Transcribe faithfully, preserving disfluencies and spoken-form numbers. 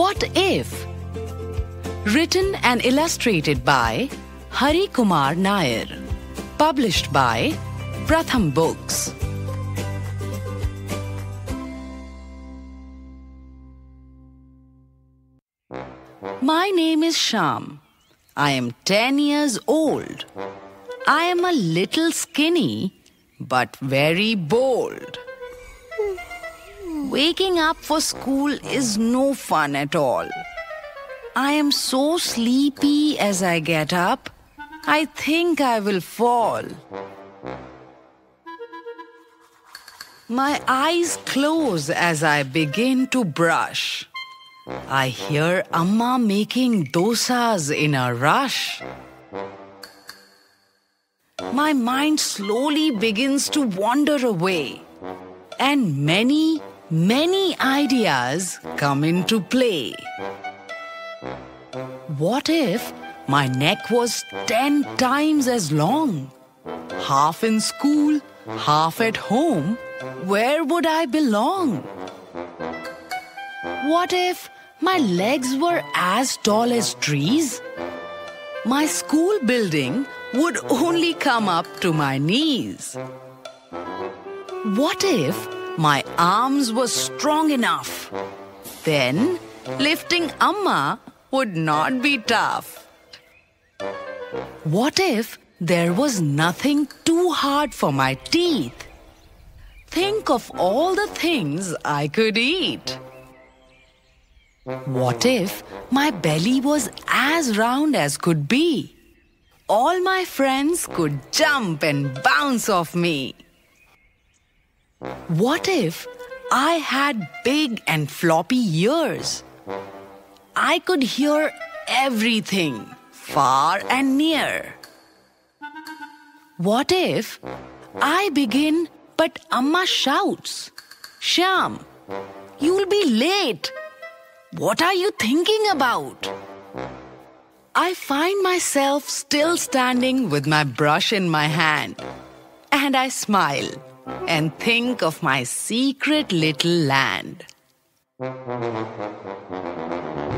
What If? Written and illustrated by Hari Kumar Nair. Published by Pratham Books. My name is Shyam. I am ten years old. I am a little skinny, but very bold. Waking up for school is no fun at all. I am so sleepy as I get up, I think I will fall. My eyes close as I begin to brush. I hear Amma making dosas in a rush. My mind slowly begins to wander away, and many, many ideas come into play. What if my neck was ten times as long? Half in school, half at home, where would I belong? What if my legs were as tall as trees? My school building would only come up to my knees. What if my arms were strong enough? Then lifting Amma would not be tough. What if there was nothing too hard for my teeth? Think of all the things I could eat. What if my belly was as round as could be? All my friends could jump and bounce off me. What if I had big and floppy ears? I could hear everything, far and near. What if I begin but Amma shouts, "Shyam, you'll be late. What are you thinking about?" I find myself still standing with my brush in my hand, and I smile and think of my secret little land.